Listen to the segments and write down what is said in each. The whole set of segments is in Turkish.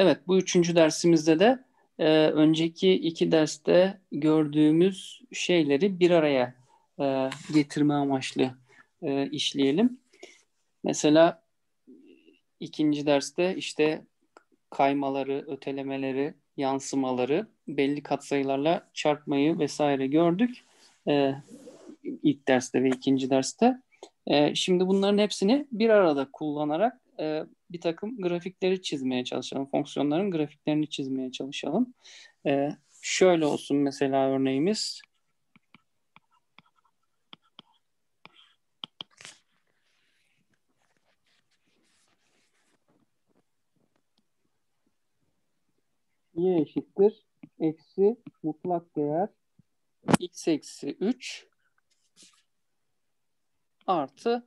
Evet, bu üçüncü dersimizde de önceki iki derste gördüğümüz şeyleri bir araya getirme amaçlı işleyelim. Mesela ikinci derste işte kaymaları, ötelemeleri, yansımaları, belli katsayılarla çarpmayı vesaire gördük. İlk derste ve ikinci derste. Şimdi bunların hepsini bir arada kullanarak bir takım grafikleri çizmeye çalışalım. Fonksiyonların grafiklerini çizmeye çalışalım. Şöyle olsun mesela örneğimiz. Y eşittir eksi mutlak değer x eksi 3 artı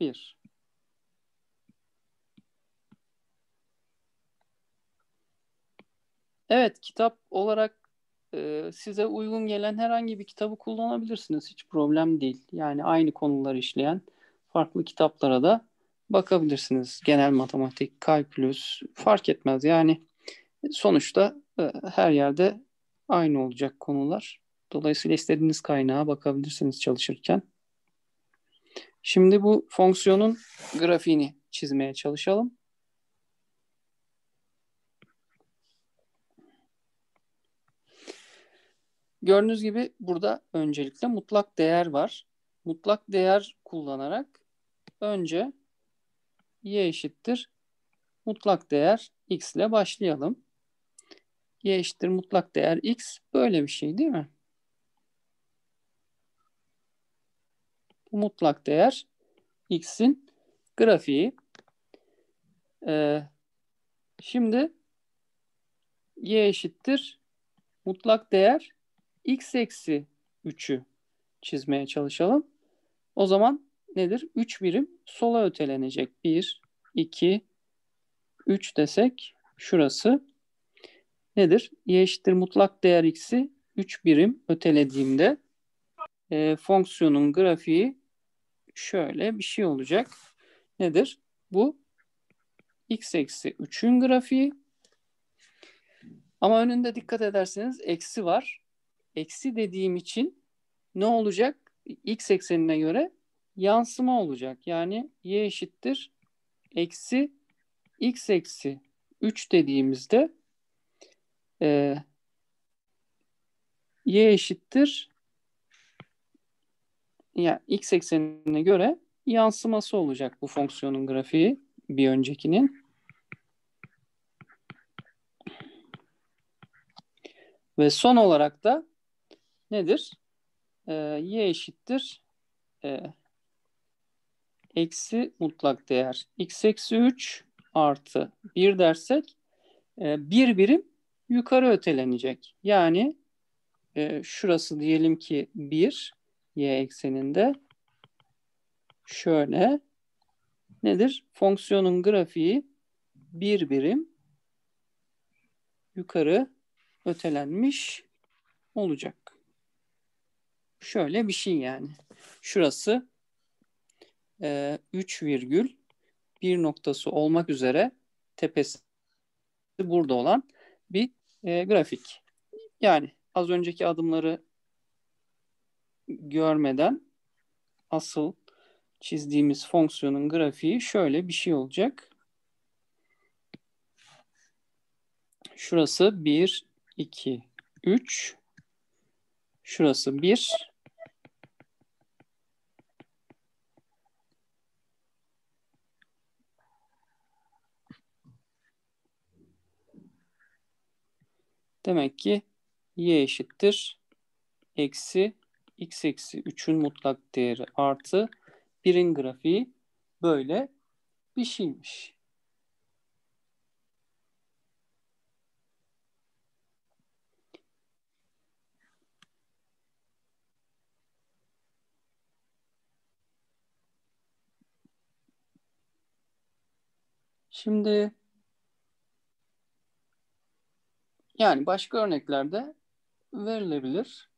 bir. Evet, kitap olarak size uygun gelen herhangi bir kitabı kullanabilirsiniz. Hiç problem değil. Yani aynı konuları işleyen farklı kitaplara da bakabilirsiniz. Genel matematik, kalkülüs fark etmez. Yani sonuçta her yerde aynı olacak konular. Dolayısıyla istediğiniz kaynağa bakabilirsiniz çalışırken. Şimdi bu fonksiyonun grafiğini çizmeye çalışalım. Gördüğünüz gibi burada öncelikle mutlak değer var. Mutlak değer kullanarak önce y eşittir mutlak değer x ile başlayalım. Y eşittir mutlak değer x böyle bir şey değil mi? Bu mutlak değer x'in grafiği. Şimdi y eşittir mutlak değer x eksi 3'ü çizmeye çalışalım. O zaman nedir? 3 birim sola ötelenecek. 1, 2, 3 desek şurası nedir? Y eşittir mutlak değer x'i 3 birim ötelediğimde fonksiyonun grafiği şöyle bir şey olacak. Nedir? Bu x eksi 3'ün grafiği. Ama önünde dikkat ederseniz eksi var. Eksi dediğim için ne olacak? X eksenine göre yansıma olacak. Yani y eşittir eksi x eksi 3 dediğimizde y eşittir yani x eksenine göre yansıması olacak bu fonksiyonun grafiği bir öncekinin. Ve son olarak da nedir? Y eşittir eksi mutlak değer x eksi 3 artı 1 dersek bir birim yukarı ötelenecek. Yani şurası diyelim ki 1 y ekseninde şöyle nedir? Fonksiyonun grafiği bir birim yukarı ötelenmiş olacak. Şöyle bir şey yani. Şurası 3 virgül bir noktası olmak üzere tepesi burada olan bir grafik. Yani az önceki adımları görmeden asıl çizdiğimiz fonksiyonun grafiği şöyle bir şey olacak. Şurası 1, 2, 3. Şurası 1. Demek ki y eşittir eksi x eksi 3'ün mutlak değeri artı 1'in grafiği böyle bir şeymiş. Şimdi yani başka örneklerde verilebilir.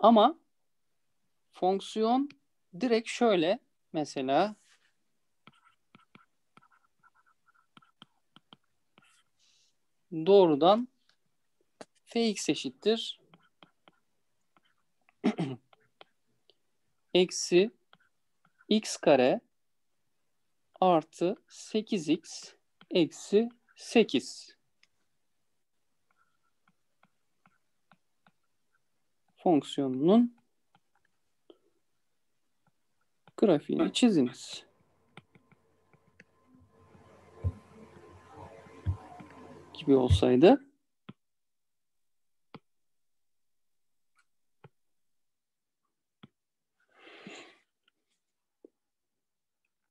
Ama fonksiyon direkt şöyle mesela doğrudan fx eşittir eksi x kare artı 8x eksi 8 fonksiyonunun grafiğini çiziniz. Gibi olsaydı.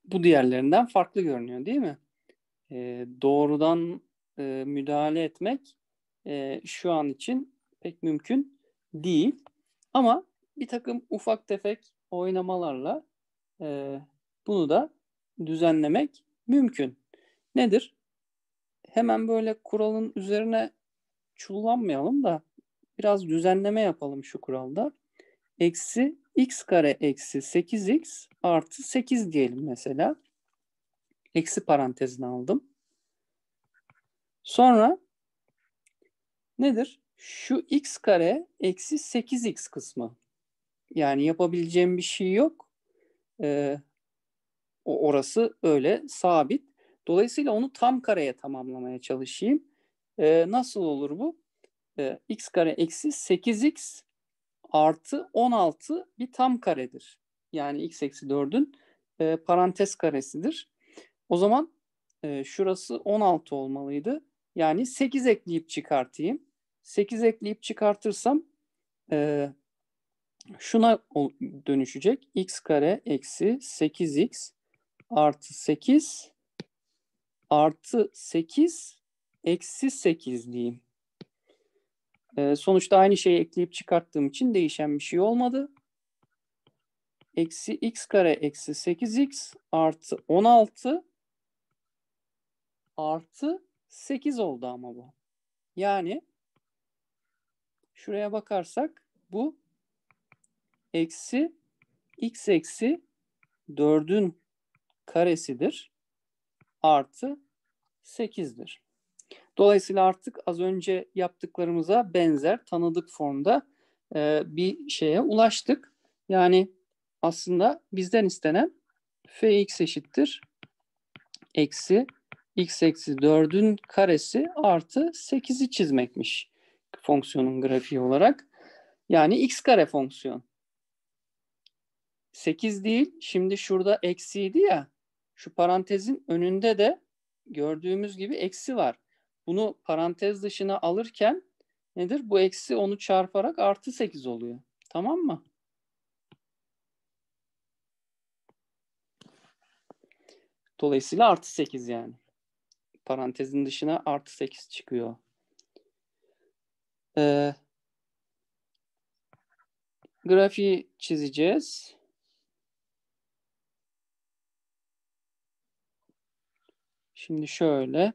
Bu diğerlerinden farklı görünüyor değil mi? Doğrudan müdahale etmek şu an için pek mümkün değil. Ama bir takım ufak tefek oynamalarla bunu da düzenlemek mümkün. Nedir? Hemen böyle kuralın üzerine çullanmayalım da biraz düzenleme yapalım şu kuralda. Eksi x kare eksi 8x artı 8 diyelim mesela. Eksi parantezini aldım. Sonra nedir? Şu x kare eksi 8x kısmı. Yani yapabileceğim bir şey yok. Orası öyle sabit. Dolayısıyla onu tam kareye tamamlamaya çalışayım. Nasıl olur bu? X kare eksi 8x artı 16 bir tam karedir. Yani x eksi 4'ün parantez karesidir. O zaman şurası 16 olmalıydı. Yani 8 ekleyip çıkartayım. 8 ekleyip çıkartırsam şuna dönüşecek. X kare eksi 8x artı 8 artı 8 eksi 8 diyeyim. Sonuçta aynı şeyi ekleyip çıkarttığım için değişen bir şey olmadı. Eksi x kare eksi 8x artı 16 artı 8 oldu ama bu. Yani şuraya bakarsak bu eksi x eksi 4'ün karesidir. Artı 8'dir. Dolayısıyla artık az önce yaptıklarımıza benzer tanıdık formda bir şeye ulaştık. Yani aslında bizden istenen fx eşittir eksi x eksi 4'ün karesi artı 8'i çizmekmiş fonksiyonun grafiği olarak. Yani x kare fonksiyon. 8 değil. Şimdi şurada eksiydi ya. Şu parantezin önünde de gördüğümüz gibi eksi var. Bunu parantez dışına alırken nedir? Bu eksi onu çarparak artı 8 oluyor. Tamam mı? Dolayısıyla artı 8 yani. Parantezin dışına artı 8 çıkıyor. Grafiği çizeceğiz. Şimdi şöyle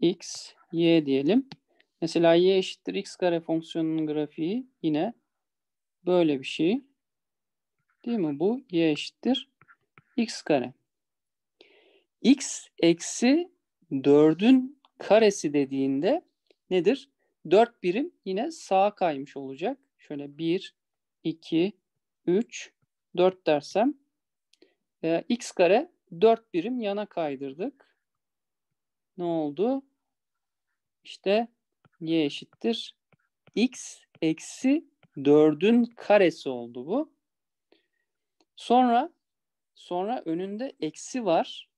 x, y diyelim. Mesela y eşittir x kare fonksiyonunun grafiği yine böyle bir şey. Değil mi? Bu y eşittir x kare. X eksi 4'ün karesi dediğinde nedir? 4 birim yine sağa kaymış olacak. Şöyle 1, 2, 3, 4 dersem x kare 4 birim yana kaydırdık. Ne oldu? İşte y eşittir x eksi 4'ün karesi oldu bu. Sonra önünde eksi var.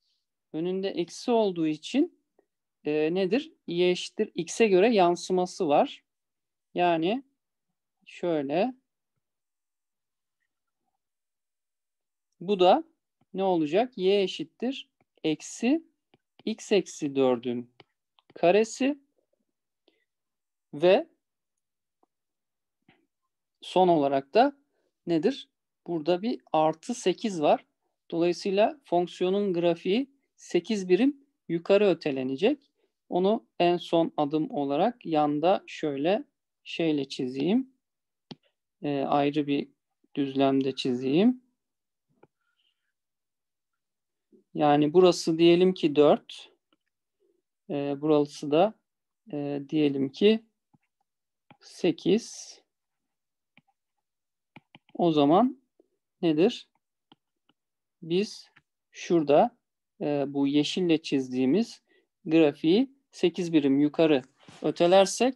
Önünde eksi olduğu için nedir? Y eşittir x'e göre yansıması var. Yani şöyle bu da ne olacak? Y eşittir eksi x eksi 4'ün karesi ve son olarak da nedir? Burada bir artı 8 var. Dolayısıyla fonksiyonun grafiği 8 birim yukarı ötelenecek. Onu en son adım olarak yanda şöyle çizeyim. Ayrı bir düzlemde çizeyim. Yani burası diyelim ki 4. Burası da diyelim ki 8. O zaman nedir? Biz şurada bu yeşille çizdiğimiz grafiği 8 birim yukarı ötelersek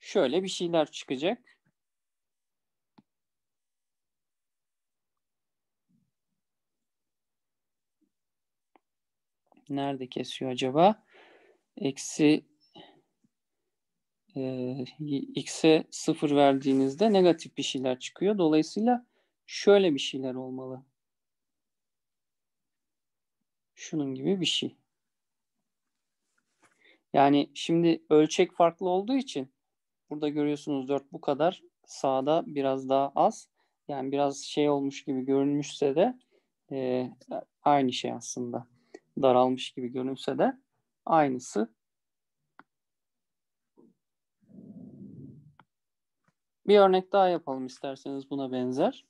şöyle bir şeyler çıkacak. Nerede kesiyor acaba? X'e 0 verdiğinizde negatif bir şeyler çıkıyor. Dolayısıyla şöyle bir şeyler olmalı. Şunun gibi bir şey. Yani şimdi ölçek farklı olduğu için burada görüyorsunuz 4 bu kadar. Sağda biraz daha az. Yani biraz şey olmuş gibi görünmüşse de aynı şey aslında. Daralmış gibi görünse de aynısı. Bir örnek daha yapalım isterseniz buna benzer.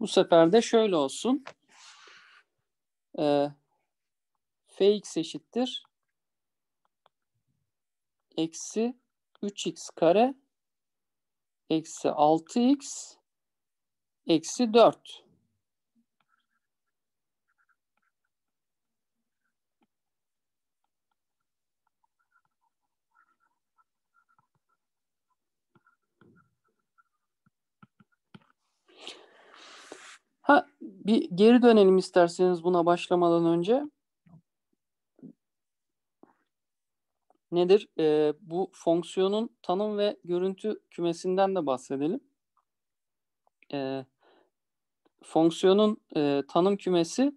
Bu sefer de şöyle olsun. Fx eşittir eksi 3x kare eksi 6x eksi 4. Bir geri dönelim isterseniz buna başlamadan önce. Nedir? Bu fonksiyonun tanım ve görüntü kümesinden de bahsedelim. Fonksiyonun tanım kümesi,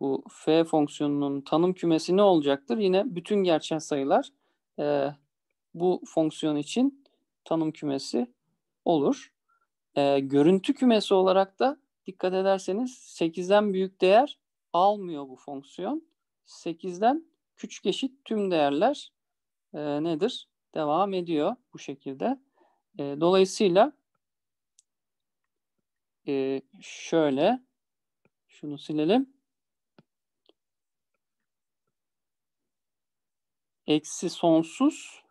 bu f fonksiyonunun tanım kümesi ne olacaktır? Yine bütün gerçel sayılar bu fonksiyon için tanım kümesi olur. Görüntü kümesi olarak da dikkat ederseniz 8'den büyük değer almıyor bu fonksiyon. 8'den küçük eşit tüm değerler nedir? Devam ediyor bu şekilde. Dolayısıyla şöyle şunu silelim. Eksi sonsuz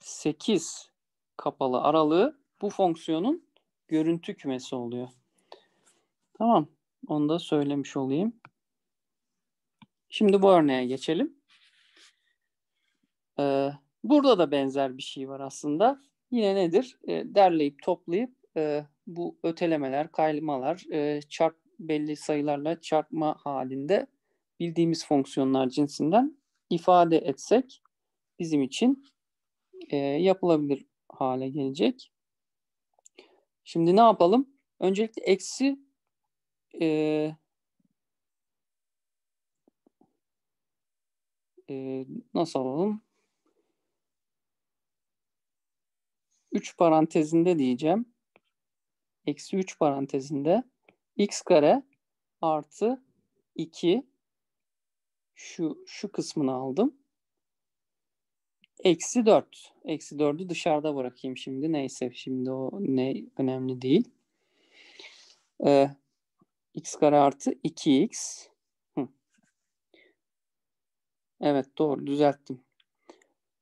8 kapalı aralığı bu fonksiyonun görüntü kümesi oluyor. Tamam. Onu da söylemiş olayım. Şimdi bu örneğe geçelim. Burada da benzer bir şey var aslında. Yine nedir? Derleyip toplayıp bu ötelemeler, kaymalar, belli sayılarla çarpma halinde bildiğimiz fonksiyonlar cinsinden ifade etsek bizim için yapılabilir hale gelecek. Şimdi ne yapalım? Öncelikle eksi 3 parantezinde diyeceğim. Eksi 3 parantezinde x kare artı 2 şu kısmını aldım. Eksi 4. Eksi 4'ü dışarıda bırakayım şimdi. Neyse şimdi o önemli değil. X kare artı 2x. Evet doğru düzelttim.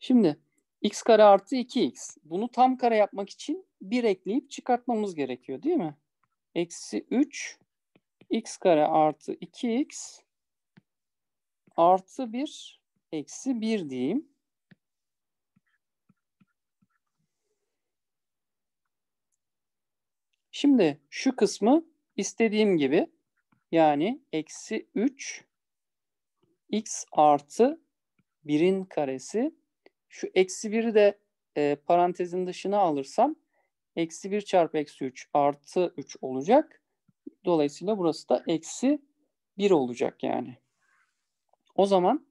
Şimdi x kare artı 2x. Bunu tam kare yapmak için 1 ekleyip çıkartmamız gerekiyor değil mi? Eksi 3 x kare artı 2x artı 1 eksi 1 diyeyim. Şimdi şu kısmı istediğim gibi yani eksi 3 x artı 1'in karesi. Şu eksi 1'i de parantezin dışına alırsam eksi 1 çarpı eksi 3 artı 3 olacak. Dolayısıyla burası da eksi 1 olacak yani. O zaman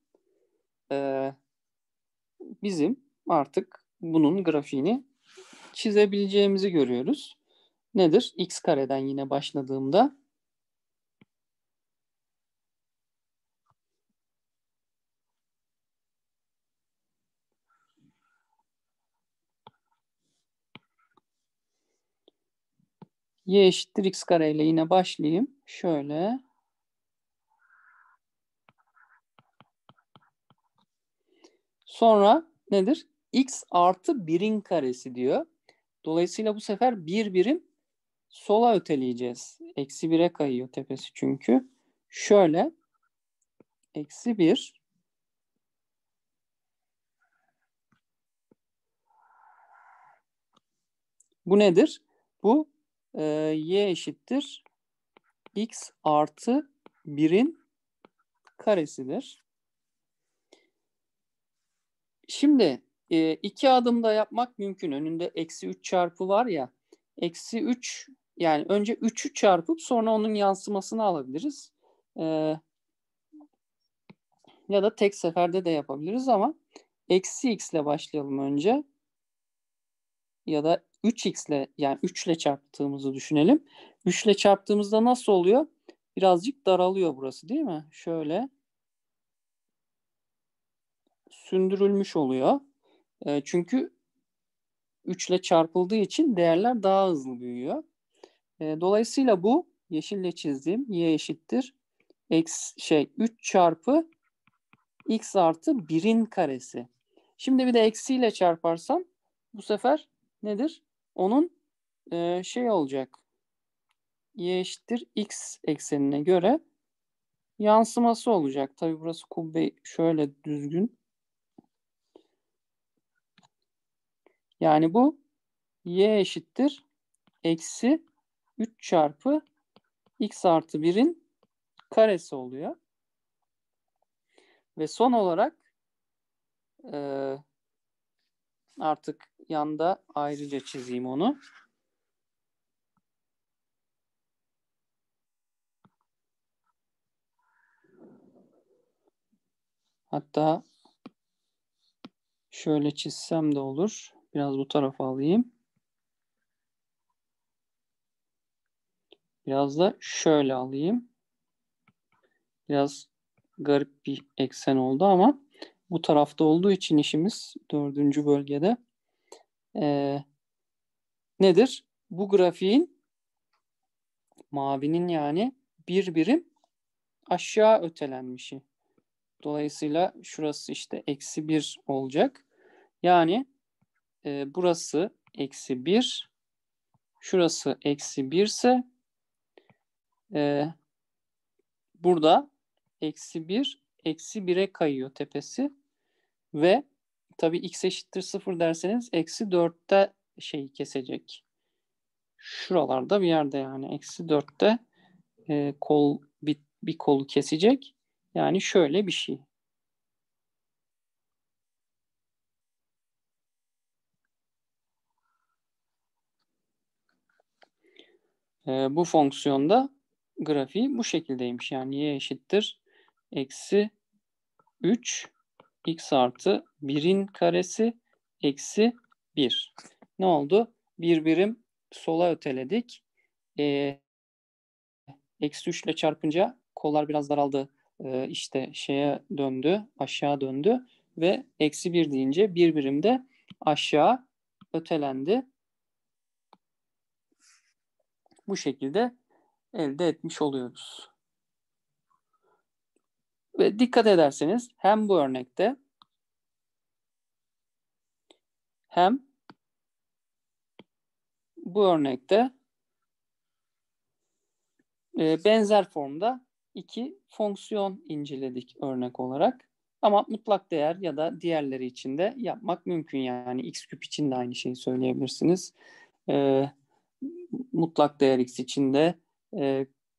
bizim artık bunun grafiğini çizebileceğimizi görüyoruz. Nedir? X kareden yine başladığımda y eşittir x kare ile yine başlayayım. Şöyle. Sonra nedir? X artı 1'in karesi diyor. Dolayısıyla bu sefer bir birim sola öteleyeceğiz. Eksi 1'e kayıyor tepesi çünkü. Şöyle. Eksi 1. Bu nedir? Bu y eşittir x artı 1'in karesidir. Şimdi iki adımda yapmak mümkün. Önünde eksi 3 çarpı var ya. Eksi 3, yani önce 3'ü çarpıp sonra onun yansımasını alabiliriz. Ya da tek seferde de yapabiliriz ama eksi x ile başlayalım önce. Ya da 3x ile, yani 3 ile çarptığımızı düşünelim. 3 ile çarptığımızda nasıl oluyor? Birazcık daralıyor burası değil mi? Şöyle sündürülmüş oluyor. Çünkü 3 ile çarpıldığı için değerler daha hızlı büyüyor. Dolayısıyla bu yeşille çizdiğim y eşittir X 3 çarpı x artı 1'in karesi. Şimdi bir de eksiyle çarparsam bu sefer nedir? Onun olacak. Y eşittir x eksenine göre yansıması olacak. Tabii burası kubbe şöyle düzgün. Yani bu y eşittir eksi 3 çarpı x artı 1'in karesi oluyor. Ve son olarak artık yanda ayrıca çizeyim onu. Hatta şöyle çizsem de olur. Biraz bu tarafa alayım. Biraz da şöyle alayım. Biraz garip bir eksen oldu ama bu tarafta olduğu için işimiz 4. bölgede nedir? Bu grafiğin mavinin yani bir birim aşağı ötelenmişi. Dolayısıyla şurası işte eksi 1 olacak. Yani burası eksi 1. Şurası eksi 1 ise burada eksi 1 eksi 1'e kayıyor tepesi. Ve tabii x eşittir 0 derseniz eksi 4'te şeyi kesecek. Şuralarda bir yerde yani eksi 4'te bir kolu kesecek. Yani şöyle bir şey. Bu fonksiyonda grafiği bu şekildeymiş. Yani y eşittir eksi 3 x artı 1'in karesi eksi 1. Ne oldu? Bir birim sola öteledik. Eksi 3 ile çarpınca kollar biraz daraldı. İşte şeye döndü, aşağı döndü ve eksi 1 deyince bir birim de aşağı ötelendi. Bu şekilde elde etmiş oluyoruz. Ve dikkat ederseniz hem bu örnekte hem bu örnekte benzer formda iki fonksiyon inceledik örnek olarak. Ama mutlak değer ya da diğerleri için de yapmak mümkün. Yani x küp için de aynı şeyi söyleyebilirsiniz. Mutlak değer x için de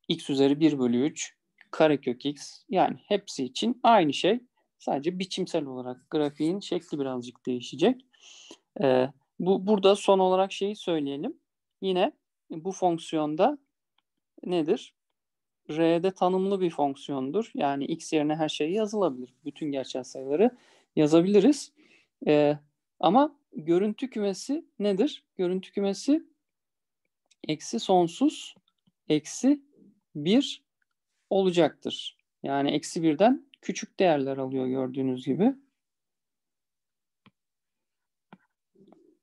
x üzeri 1 bölü 3 karekök x, yani hepsi için aynı şey. Sadece biçimsel olarak grafiğin şekli birazcık değişecek. Burada son olarak şeyi söyleyelim. Yine bu fonksiyonda nedir? R'de tanımlı bir fonksiyondur. Yani x yerine her şey yazılabilir. Bütün gerçel sayıları yazabiliriz. Ama görüntü kümesi nedir? Görüntü kümesi eksi sonsuz eksi 1 olacaktır. Yani eksi 1'den küçük değerler alıyor gördüğünüz gibi.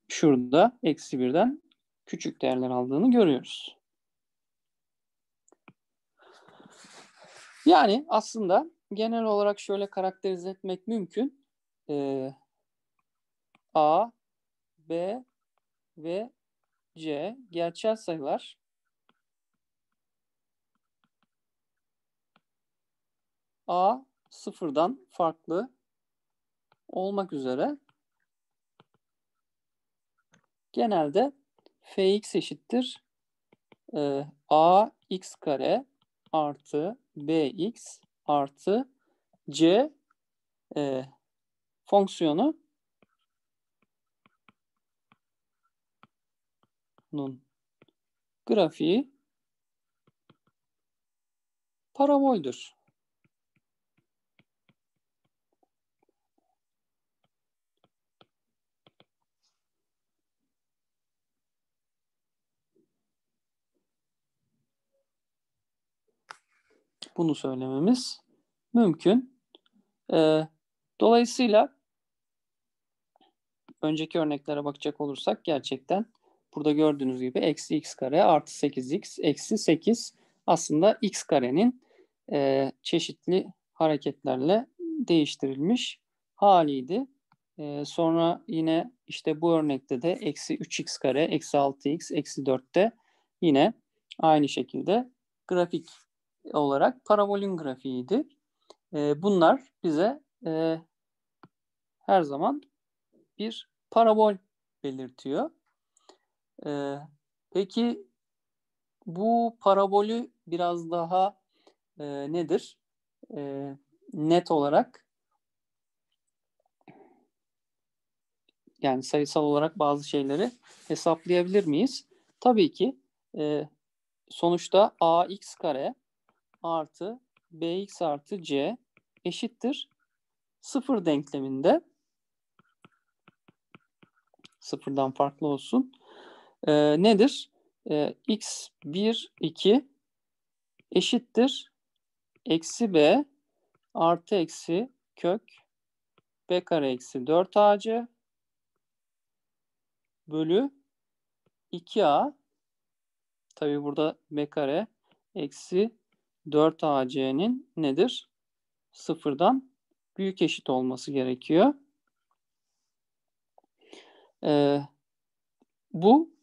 Şurada eksi 1'den küçük değerler aldığını görüyoruz. Yani aslında genel olarak şöyle karakterize etmek mümkün. A, B ve C gerçel sayılar. A sıfırdan farklı olmak üzere genelde Fx eşittir Ax kare artı Bx artı C fonksiyonunun grafiği paraboldür. Bunu söylememiz mümkün. Dolayısıyla önceki örneklere bakacak olursak gerçekten burada gördüğünüz gibi eksi x kare artı 8x eksi 8 aslında x karenin çeşitli hareketlerle değiştirilmiş haliydi. Sonra yine işte bu örnekte de eksi 3x kare eksi 6x eksi 4'te yine aynı şekilde grafik olarak parabolün grafiğiydi. Bunlar bize her zaman bir parabol belirtiyor. Peki bu parabolü biraz daha nedir? Net olarak, yani sayısal olarak bazı şeyleri hesaplayabilir miyiz? Tabii ki sonuçta ax kare artı bx artı c eşittir sıfır denkleminde, sıfırdan farklı olsun, nedir? x1 2 eşittir eksi b artı eksi kök b kare eksi 4ac bölü 2a, tabi burada b kare eksi 4AC'nin nedir? Sıfırdan büyük eşit olması gerekiyor. Bu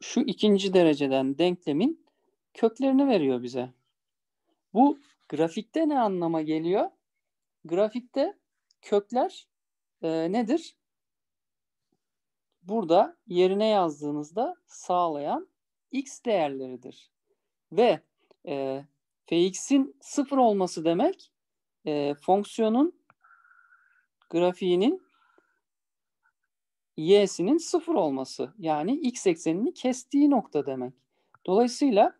şu ikinci dereceden denklemin köklerini veriyor bize. Bu grafikte ne anlama geliyor? Grafikte kökler nedir? Burada yerine yazdığınızda sağlayan x değerleridir. Ve fx'in sıfır olması demek fonksiyonun grafiğinin y'sinin sıfır olması. Yani x eksenini kestiği nokta demek. Dolayısıyla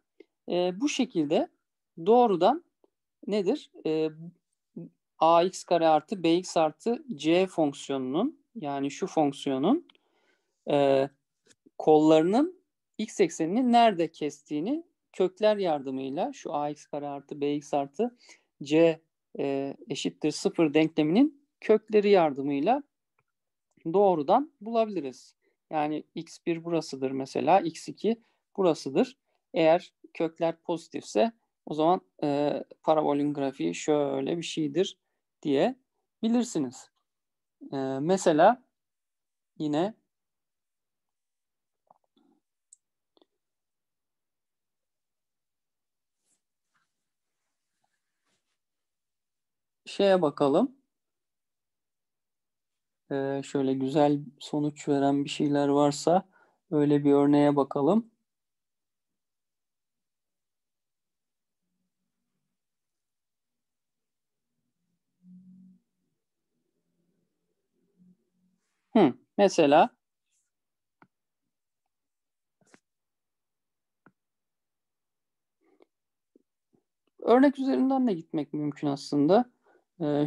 bu şekilde doğrudan nedir? Ax kare artı bx artı c fonksiyonunun, yani şu fonksiyonun kollarının x eksenini nerede kestiğini kökler yardımıyla şu ax kare artı bx artı c eşittir 0 denkleminin kökleri yardımıyla doğrudan bulabiliriz. Yani x1 burasıdır mesela, x2 burasıdır. Eğer kökler pozitifse o zaman parabolün grafiği şöyle bir şeydir diyebilirsiniz. Mesela yine şeye bakalım. Şöyle güzel sonuç veren bir şeyler varsa öyle bir örneğe bakalım. Mesela örnek üzerinden de gitmek mümkün aslında.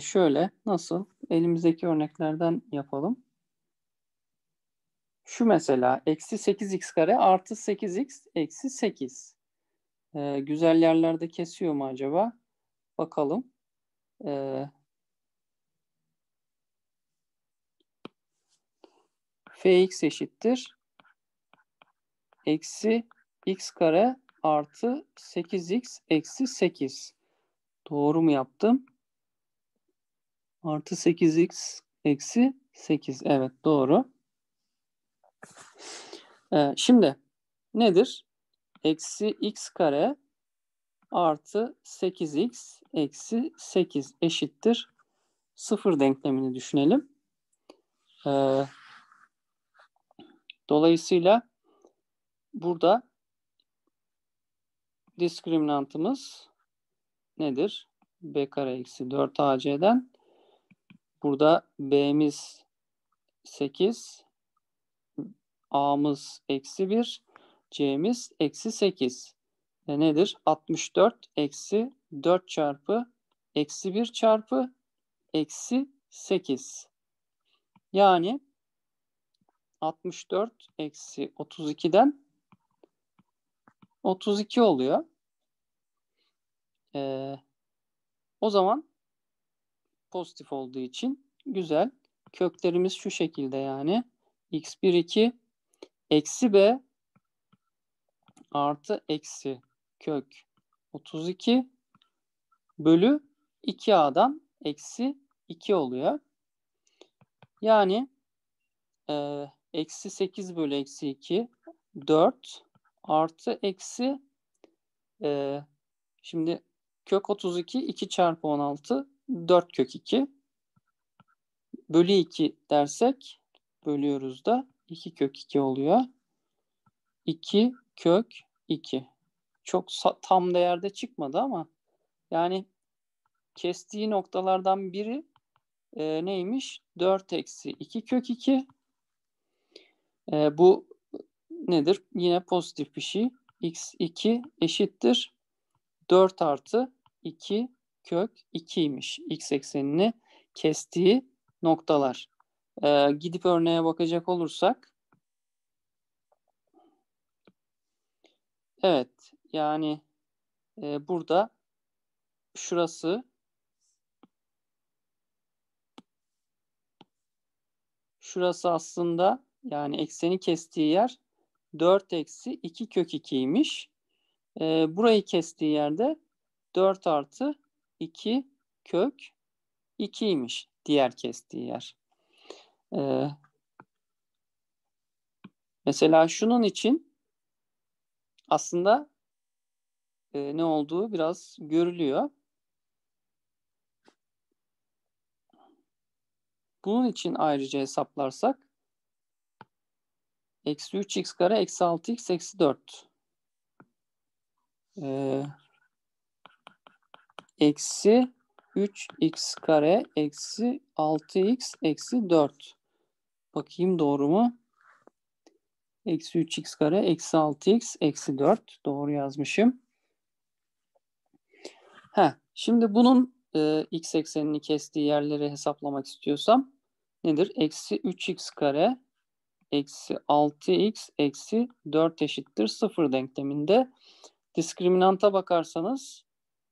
Şöyle nasıl? Elimizdeki örneklerden yapalım. Şu mesela eksi 8x kare artı 8x eksi 8. Güzel yerlerde kesiyor mu acaba? Bakalım. Fx eşittir eksi x kare artı 8x eksi 8. Doğru mu yaptım? Artı 8x eksi 8. Evet, doğru. Şimdi nedir? Eksi x kare artı 8x eksi 8 eşittir 0 denklemini düşünelim. Dolayısıyla burada diskriminantımız nedir? B kare eksi 4AC'den burada B'miz 8, A'mız eksi 1, C'miz eksi 8. Ve nedir? 64 eksi 4 çarpı eksi 1 çarpı eksi 8. Yani 64 eksi 32'den 32 oluyor. O zaman pozitif olduğu için güzel. Köklerimiz şu şekilde yani. X1, 2, eksi B artı eksi kök 32 bölü 2A'dan eksi 2 oluyor. Yani eksi 8 bölü eksi 2 4 artı eksi şimdi kök 32 2 çarpı 16 4 kök 2 bölü 2 dersek bölüyoruz da 2 kök 2 oluyor. 2 kök 2. Çok tam değerde çıkmadı ama yani kestiği noktalardan biri neymiş? 4 eksi 2 kök 2. Bu nedir? Yine pozitif bir şey. X2 eşittir 4 artı 2 kök 2'ymiş. X eksenini kestiği noktalar. Gidip örneğe bakacak olursak. Evet. Yani burada şurası. Şurası aslında yani ekseni kestiği yer 4 eksi 2 kök 2'ymiş. Burayı kestiği yerde 4 artı 2 kök 2'ymiş diğer kestiği yer. Mesela şunun için aslında ne olduğu biraz görülüyor. Bunun için ayrıca hesaplarsak eksi 3x kare eksi 6x eksi 4 eksi 3x kare eksi 6x eksi 4. Bakayım doğru mu? Eksi 3x kare eksi 6x eksi 4. Doğru yazmışım. Şimdi bunun x eksenini kestiği yerleri hesaplamak istiyorsam nedir? Eksi 3x kare eksi 6x eksi 4 eşittir 0 denkleminde. Diskriminanta bakarsanız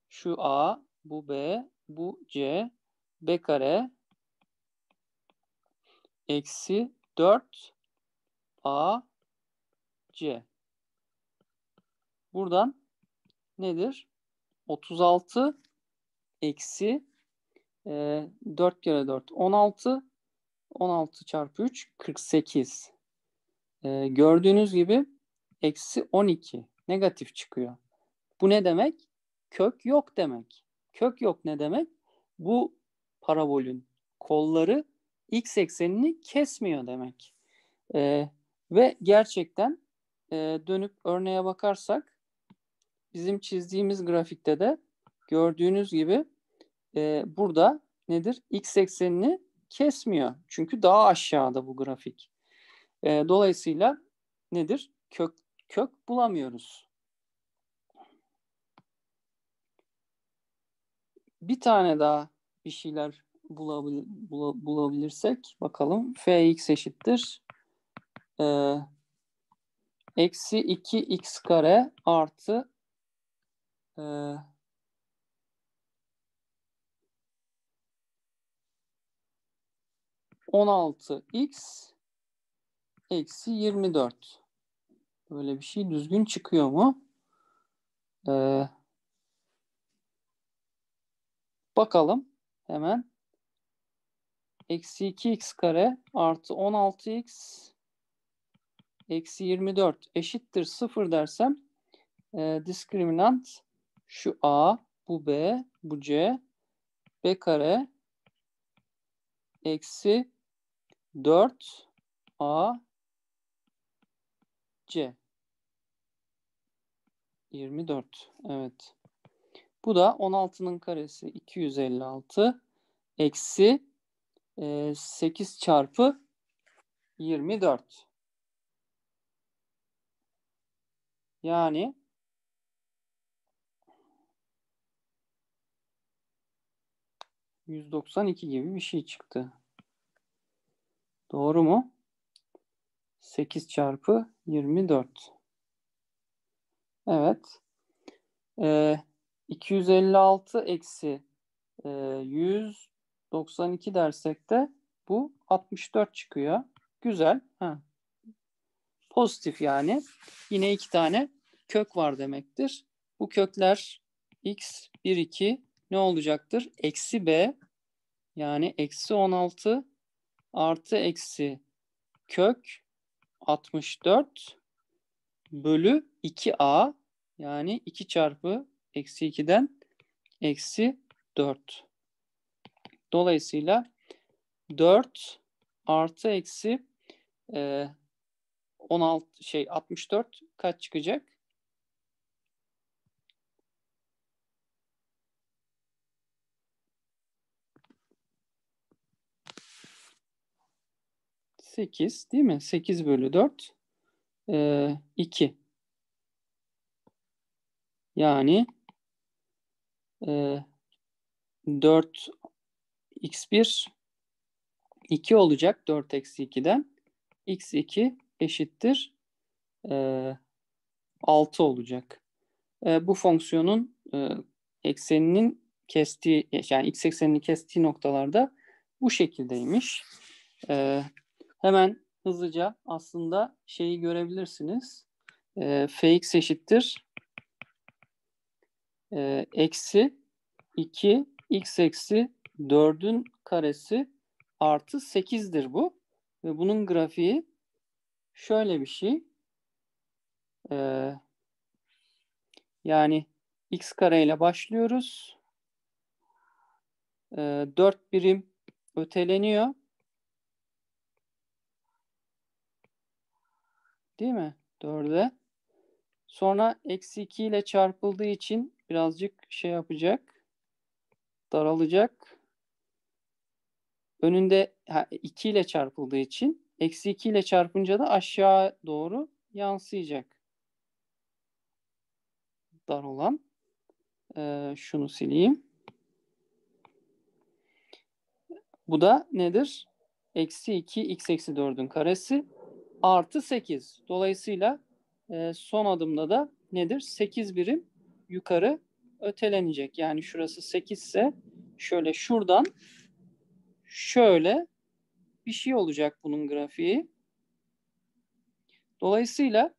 şu A, bu B, bu C, B kare eksi 4 A C. Buradan nedir? 36 eksi 4 kere 4 16, 16 çarpı 3 48. Gördüğünüz gibi eksi 12 negatif çıkıyor. Bu ne demek? Kök yok demek. Kök yok ne demek? Bu parabolün kolları x eksenini kesmiyor demek. Ve gerçekten dönüp örneğe bakarsak bizim çizdiğimiz grafikte de gördüğünüz gibi burada nedir? X eksenini kesmiyor. Çünkü daha aşağıda bu grafik. Dolayısıyla nedir? Kök bulamıyoruz. Bir tane daha bir şeyler bulabilirsek bakalım. Fx eşittir eksi 2x kare artı -16x eksi 24. Böyle bir şey düzgün çıkıyor mu? Bakalım hemen. Eksi 2x kare artı 16x eksi 24 eşittir 0 dersem diskriminant şu a, bu b, bu c, b kare eksi 4 a c 24. Evet. Bu da 16'nın karesi 256 eksi 8 çarpı 24. Yani ...192 gibi bir şey çıktı. Doğru mu? 8 çarpı 24. Evet. 256 eksi 192 dersek de bu 64 çıkıyor. Güzel. Ha. Pozitif yani. Yine iki tane kök var demektir. Bu kökler x, 1, 2 ne olacaktır? Eksi b yani eksi 16 artı eksi kök 64 bölü 2a yani 2 çarpı eksi 2'den eksi 4. Dolayısıyla 4 artı eksi 64 kaç çıkacak? 8 değil mi? 8 bölü 4 2 yani 4 x1 2 olacak 4 eksi 2'den x2 eşittir 6 olacak. Bu fonksiyonun ekseninin kestiği yani x eksenini kestiği noktalarda bu şekildeymiş. Hemen hızlıca aslında şeyi görebilirsiniz. Fx eşittir eksi 2 x eksi 4'ün karesi artı 8'dir bu. Ve bunun grafiği şöyle bir şey. Yani x kareyle başlıyoruz. 4 birim öteleniyor. Değil mi? 4'e. Sonra eksi 2 ile çarpıldığı için birazcık şey yapacak. Daralacak. Önünde 2 ile çarpıldığı için eksi 2 ile çarpınca da aşağı doğru yansıyacak. Dar olan. Şunu sileyim. Bu da nedir? Eksi 2 x eksi 4'ün karesi. Artı 8. Dolayısıyla son adımda da nedir? 8 birim yukarı ötelenecek. Yani şurası 8 ise şöyle şuradan şöyle bir şey olacak bunun grafiği. Dolayısıyla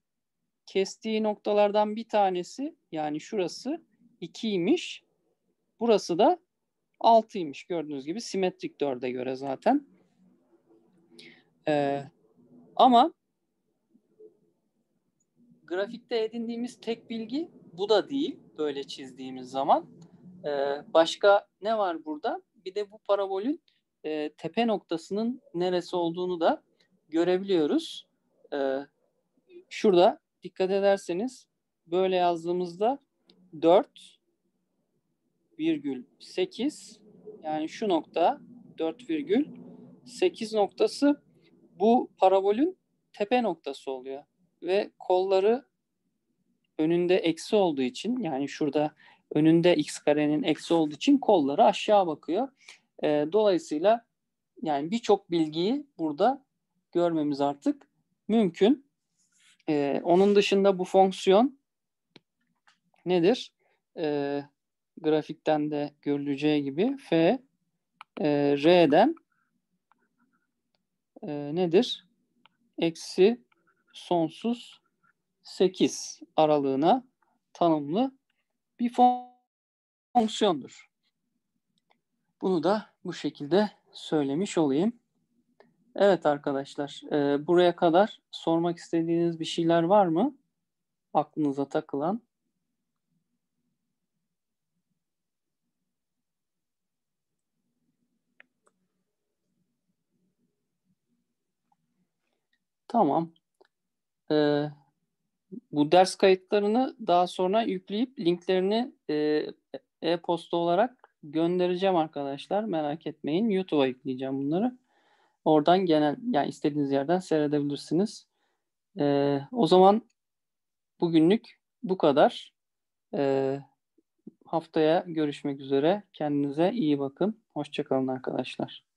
kestiği noktalardan bir tanesi yani şurası 2'ymiş. Burası da 6'ymış. Gördüğünüz gibi simetrik 4'e göre zaten. Ama grafikte edindiğimiz tek bilgi bu da değil böyle çizdiğimiz zaman. Başka ne var burada? Bir de bu parabolün tepe noktasının neresi olduğunu da görebiliyoruz. Şurada dikkat ederseniz böyle yazdığımızda 4,8 yani şu nokta 4,8 noktası bu parabolün tepe noktası oluyor ve kolları önünde eksi olduğu için yani şurada önünde x karenin eksi olduğu için kolları aşağı bakıyor. Dolayısıyla yani birçok bilgiyi burada görmemiz artık mümkün. Onun dışında bu fonksiyon nedir? Grafikten de görüleceği gibi f r'den nedir? Eksi sonsuz 8 aralığına tanımlı bir fonksiyondur. Bunu da bu şekilde söylemiş olayım. Evet arkadaşlar, buraya kadar sormak istediğiniz bir şeyler var mı? Aklınıza takılan. Tamam. Bu ders kayıtlarını daha sonra yükleyip linklerini e-posta olarak göndereceğim arkadaşlar. Merak etmeyin. YouTube'a yükleyeceğim bunları. Oradan genel, yani istediğiniz yerden seyredebilirsiniz. O zaman bugünlük bu kadar. Haftaya görüşmek üzere. Kendinize iyi bakın. Hoşça kalın arkadaşlar.